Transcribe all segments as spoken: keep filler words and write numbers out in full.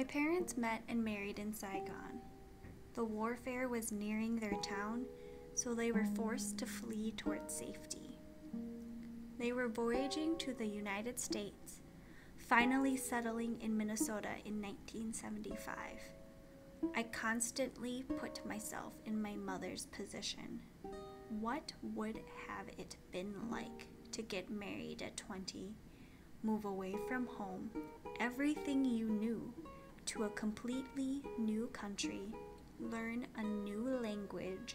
My parents met and married in Saigon. The warfare was nearing their town, so they were forced to flee toward safety. They were voyaging to the United States, finally settling in Minnesota in nineteen seventy-five. I constantly put myself in my mother's position. What would have it been like to get married at twenty, move away from home, everything you knew, to a completely new country, learn a new language,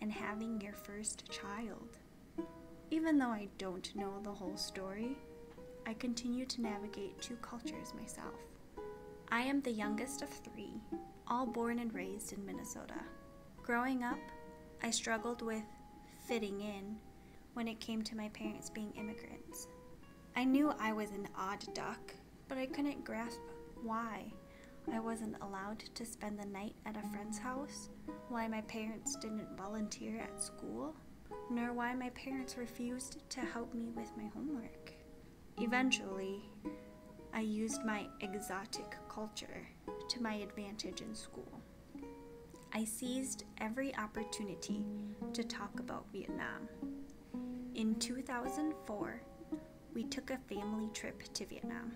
and having your first child? Even though I don't know the whole story, I continue to navigate two cultures myself. I am the youngest of three, all born and raised in Minnesota. Growing up, I struggled with fitting in when it came to my parents being immigrants. I knew I was an odd duck, but I couldn't grasp why I wasn't allowed to spend the night at a friend's house, why my parents didn't volunteer at school, nor why my parents refused to help me with my homework. Eventually, I used my exotic culture to my advantage in school. I seized every opportunity to talk about Vietnam. In two thousand four, we took a family trip to Vietnam.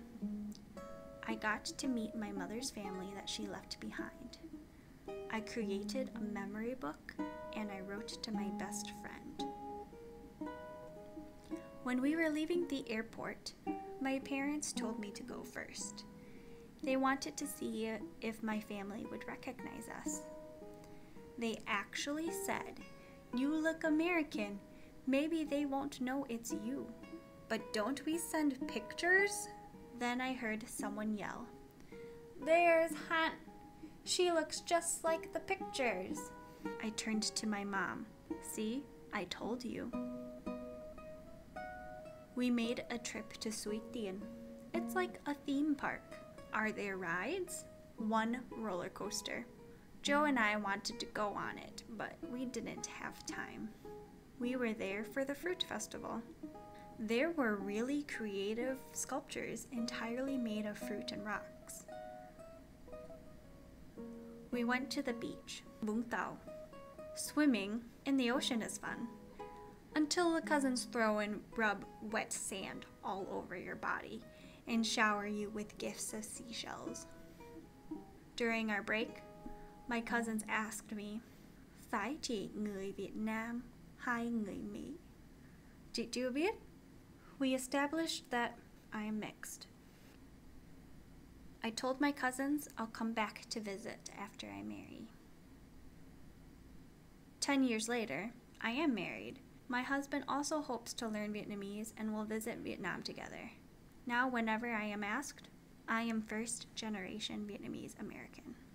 I got to meet my mother's family that she left behind. I created a memory book and I wrote to my best friend. When we were leaving the airport, my parents told me to go first. They wanted to see if my family would recognize us. They actually said, "You look American. Maybe they won't know it's you." But don't we send pictures? Then I heard someone yell, "There's Han. She looks just like the pictures." I turned to my mom. "See, I told you." We made a trip to Suoi Tien. It's like a theme park. Are there rides? One roller coaster. Joe and I wanted to go on it, but we didn't have time. We were there for the fruit festival. There were really creative sculptures entirely made of fruit and rocks. We went to the beach, Bung Tau. Swimming in the ocean is fun, until the cousins throw and rub wet sand all over your body and shower you with gifts of seashells. During our break, my cousins asked me, "Phải chị người Việt Nam hay người Mỹ? Did you biết?" We established that I am mixed. I told my cousins I'll come back to visit after I marry. Ten years later, I am married. My husband also hopes to learn Vietnamese and will visit Vietnam together. Now, whenever I am asked, I am first generation Vietnamese American.